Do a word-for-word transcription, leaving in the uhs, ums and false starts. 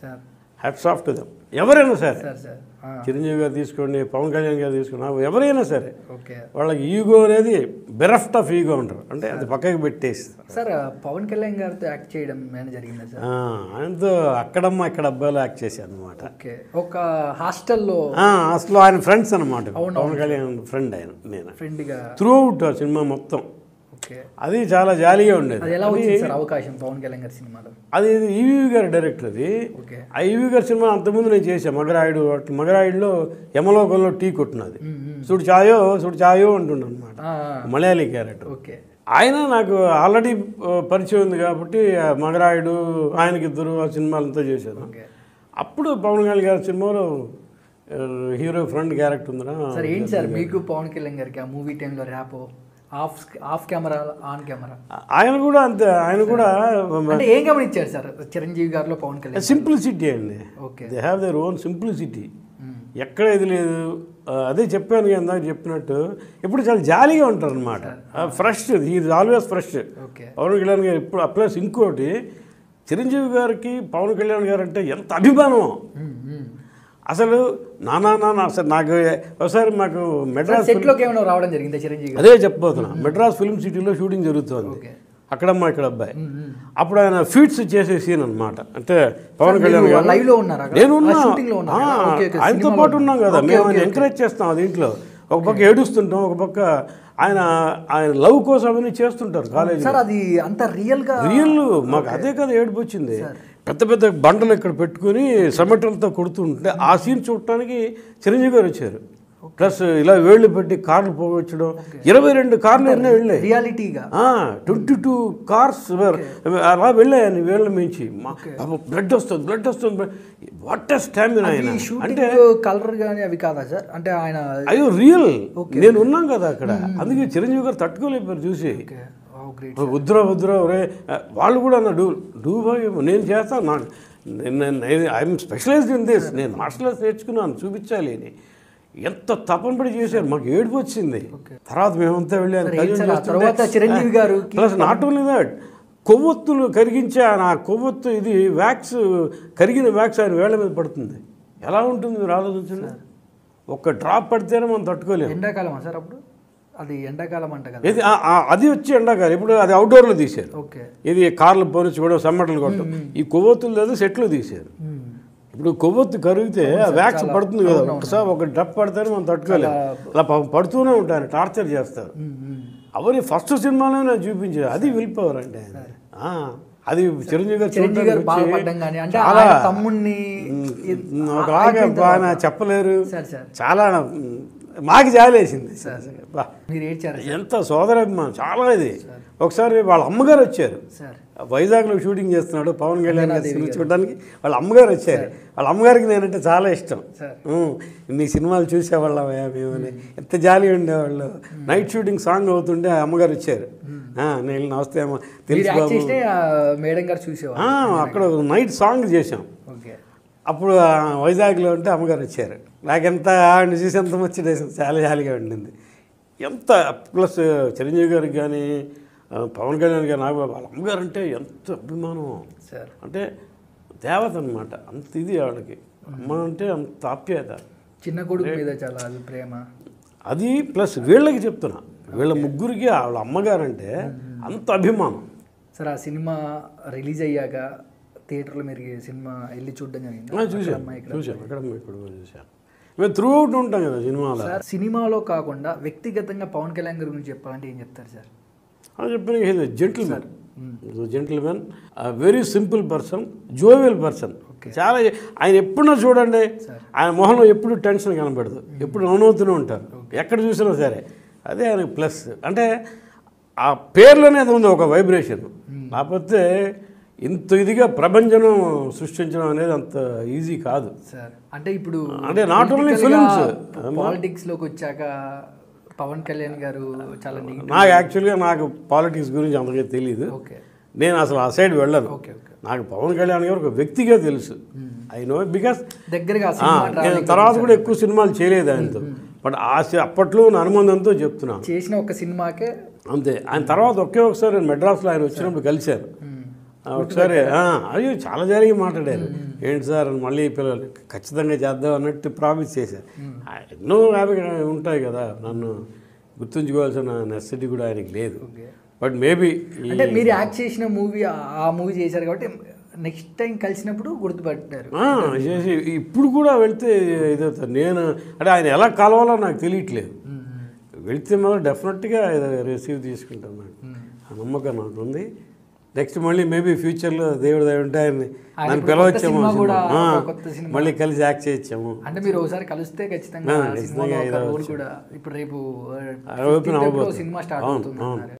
Sir. Hats off to them. Everyone, sir. Sir, sir. Chiranjeevi garu teesukoni, Pawan Kalyan garu teesukoni, everyone, sir. Okay. Vallaki ego anedi bereft of ego untaru. Ante adi pakkaki pettesi. Sir, Pawan Kalyan garu tho act cheyadam mane jarigindha sir. Ah, ante akkadamma ikkada abbayala act chesadu annamata. Okay. Oka hostel lo ah, hostel lo ayana friends annamata. Pawan Kalyan friend ayana nenu. Friend ga throughout the cinema mottham. Okay. Adi chaala jolly ga undedi. Adi ela ochindi sir avakasham Pawan Kalyan garu cinema lo. Adi E V garu director adi. Okay. E V garu cinema anta mundu nenu chesa Magaraidu Magaraidu lo Yamalokanlo tea kottunadi. Sudu chayo sudu chayo antunna annamata. Malayali character. Okay. Ayana naaku already parichayam undi kabatti Magaraidu ayaniki iddaru aa cinemalu anta chesadu. Okay. Appudu Pawan Kalyan garu cinemalo hero friend character undara. Sir enti sir meeku Pawan Kalyan garu ki movie time lo rapo Off, off camera, on camera. I am good at that. I am good at that. Sir, Chiranjeevi garu Pawan Kalyan. Simplicity. Okay. They have their own simplicity. ఎక్కడ ఇది లేదు అదే చెప్పాను కదా చెప్పినట్టు ఇప్పుడు చాలా జాలీగా ఉంటారు అన్నమాట fresh he is always fresh Pawan Kalyan గారు ఇప్పుడు ప్లస్ ఇంకోటి చిరంజీవి గారికి పవన్ కళ్యాణ్ గారు అంటే ఎంత అభిమానం అసలు నానా నానా అసలు నాకు ఒకసారి మాకు మెడ్రాస్ సెట్లోకి ఏమైనా రావడం జరిగింది చిరంజీవి అదే చెప్పబోతున్నా మెడ్రాస్ ఫిల్మ్ సిటీలో షూటింగ్ జరుగుతుంది అక్కడమ్మ ఇక్కడ అబ్బాయి అప్పుడు ఆయన ఫీట్స్ చేసే సీన్ అనమాట అంటే పవన్ కళ్యాణ్ గారు లైవ్లో ఉన్నారు నేను ఆయనతో పాటు ఉన్నాం కదా మేము ఆయన ఎంకరేజ్ చేస్తాం దీంట్లో ఒక పక్క ఏడుస్తుంటాం ఒక పక్క ఆయన ఆయన లవ్ కోసం అవన్నీ చేస్తుంటారు కాలేజ్ సార్ అది అంత రియల్గా రియల్ మాకు అదే కదా ఏడుపు వచ్చింది పెద్ద పెద్ద బండలు ఇక్కడ పెట్టుకుని సమటలతో కొడుతుంటే ఆ సీన్ చూడటానికి చిరంజీవి గారు వచ్చారు ప్లస్ ఇలా వేళ్ళు పెట్టి కార్లు పోగొచ్చడం ఇరవై రెండు కార్లు ఎన్నో వెళ్ళాయి రియాలిటీగా ట్వంటీ టూ కార్స్ అలా వెళ్ళాయని వేళ్ళ మించి బ్లడ్ వస్తుంది బ్లడ్ వస్తుంది వాట్ ఎస్ స్టామినా అంటే కలర్ కానీ అవి కాదా సార్ అంటే ఆయన అయ్యో రియల్ నేను ఉన్నాం కదా అక్కడ అందుకే చిరంజీవి గారు తట్టుకోలేపారు చూసి ఉద్ర ఉద్ర వాళ్ళు కూడా అన్న డూ డూ బాయ్ నేను చేస్తాను నా నేను ఐఎమ్ స్పెషలైజ్డ్ ఇన్ దిస్ నేను మార్షల్ ఆర్ట్స్ నేర్చుకున్నాను చూపించాలి అని ఎంత తపన పడి చేశారు మాకు ఏడుపు వచ్చింది తర్వాత మేమంతా వెళ్ళాను చిరంజీవి గారు ప్లస్ నాట్ ఓన్లీ దాట్ కొవ్వొత్తులు కరిగించే ఆ కొవ్వొత్తు ఇది వ్యాక్స్ కరిగిన వ్యాక్స్ ఆయన వేళ్ల మీద పడుతుంది ఎలా ఉంటుంది మీరు ఆలోచించండి ఒక్క డ్రాప్ పడితేనే మనం తట్టుకోలేము ఎండాకాలమా సార్ అప్పుడు అది ఎండాకాలం అంట కదా ఇది అది వచ్చి ఎండాకాలం ఇప్పుడు అది అవుట్డోర్లో తీశారు ఓకే ఇది కార్లు పోనిచ్చి కూడా సమ్మటలు కొట్టడం ఈ కొవ్వొత్తులు లేదు సెట్లు తీశారు ఇప్పుడు కొవ్వొత్తు కరిగితే వ్యాక్స్ పడుతుంది కదా ఒకసారి ఒక డ్రప్ పడితేనే మనం తట్టుకోలేము అలా పడుతూనే ఉంటారు టార్చర్ చేస్తారు అవన్నీ ఫస్ట్ సినిమాలో నేను చూపించాను అది విల్ పవర్ అంటే అది చిరంజీవి గారు చిరంజీవి గారు బాధపడడం కానీ అంటే అలా తమ్ముడిని ఒకలాగా బాగా చెప్పలేరు చాలా మాకు జాలేసింది ఎంత సోదరాభిమానం చాలా ఇది ఒకసారి వాళ్ళ అమ్మగారు వచ్చారు వైజాగ్లో షూటింగ్ చేస్తున్నాడు పవన్ కళ్యాణ్ గారు చూడడానికి వాళ్ళ అమ్మగారు వచ్చారు వాళ్ళ అమ్మగారికి నేనంటే చాలా ఇష్టం నీ సినిమాలు చూసేవాళ్ళమయ్యా మేమని ఎంత జాలి ఉండేవాళ్ళు నైట్ షూటింగ్ సాంగ్ అవుతుంటే అమ్మగారు వచ్చారు నేను నమస్తే అమ్మ తెలుసు అక్కడ నైట్ సాంగ్ చేశాం అప్పుడు వైజాగ్లో ఉంటే అమ్మగారు వచ్చారు నాకెంత ఆవిడ చూసి ఎంత వచ్చేసాం చాలా జాలిగా ఉండింది ఎంత ప్లస్ చిరంజీవి గారికి కానీ పవన్ కళ్యాణ్ గారు నాకు వాళ్ళ అమ్మగారు అంటే ఎంత అభిమానం సార్ అంటే దేవత అనమాట అంత ఇది ఆవిడకి అమ్మ అంటే అంత ఆప్యాయత చిన్న కొడుకు మీద చాలా అది ప్రేమ అది ప్లస్ వీళ్ళకి చెప్తున్నా వీళ్ళ ముగ్గురికి వాళ్ళ అమ్మగారు అంటే అంత అభిమానం సార్ ఆ సినిమా రిలీజ్ అయ్యాక థియేటర్లో మీరు సినిమా వెళ్ళి చూడడం జరిగింది చూసాం చూసాం అక్కడ ఇప్పుడు చూసాం మేము త్రూ అవుట్ ఉంటాం కదా సినిమాలో సినిమాలో కాకుండా వ్యక్తిగతంగా పవన్ కళ్యాణ్ గారి గురించి చెప్పాలంటే ఏం చెప్తారు సార్ అది చెప్పిన gentleman gentleman very simple person jovial person చాలా ఆయన ఎప్పుడన్నా చూడండి ఆయన మొహంలో ఎప్పుడు టెన్షన్ కనబడదు ఎప్పుడు నవ్వుతూనే ఉంటారు ఎక్కడ చూసినా సరే అదే ఆయన ప్లస్ అంటే ఆ పేర్లోనే అది ఉంది ఒక వైబ్రేషన్ కాకపోతే ఇంత ఇదిగా ప్రపంచం సృష్టించడం అనేది అంత ఈజీ కాదు సార్ అంటే ఇప్పుడు అంటే నాట్ ఓన్లీ ఫిలిమ్స్ పాలిటిక్స్లోకి వచ్చాక పవన్ కళ్యాణ్ గారు చాలా నాకు యాక్చువల్గా నాకు పాలిటిక్స్ గురించి అంతగా తెలియదు నేను అసలు ఆ సైడ్ వెళ్ళను నాకు పవన్ కళ్యాణ్ గారు ఒక వ్యక్తిగా తెలుసు ఐ నో బికాస్ దగ్గరగా తర్వాత కూడా ఎక్కువ సినిమాలు చేయలేదు ఆయనతో బట్ ఆ అప్పట్లో నా అనుబంధంతో చెప్తున్నాను చేసిన ఒక సినిమాకే అంతే ఆయన తర్వాత ఒకే ఒకసారి నేను మెడ్రాస్లో ఆయన వచ్చినప్పుడు కలిశాను ఒకసారి అయ్యో చాలా జరిగి మాట్లాడారు, ఏంటి సార్ మళ్ళీ పిల్లలు ఖచ్చితంగా చేద్దాం అన్నట్టు ప్రామిస్ చేశారు. ఎన్నో యాభై ఉంటాయి కదా, నన్ను గుర్తుంచుకోవాల్సిన నెసెసిటీ కూడా ఆయనకి లేదు. బట్ మేబీ అంటే మీరు యాక్ట్ చేసిన మూవీ ఆ మూవీ చేశారు కాబట్టి నెక్స్ట్ టైం కలిసినప్పుడు గుర్తుపెట్టారు. చేసి ఇప్పుడు కూడా వెళ్తే ఇదవుతారు. నేను అంటే ఆయన ఎలా కలవాలో నాకు తెలియట్లేదు. వెళితే మనం డెఫినెట్గా రిసీవ్ తీసుకుంటాను, నాకు ఆ నమ్మకం నాకు ఉంది. నెక్స్ట్ మళ్ళీ మేబీ ఫ్యూచర్లో దేవుడు దయ ఉంటే ఆయన్ని నన్ను పిలవచ్చాము, మళ్ళీ కలిసి యాక్ట్ చేయొచ్చాము. అంటే మీరు ఒకసారి కలిస్తే ఖచ్చితంగా సినిమా స్టార్ట్ అవుతుంది.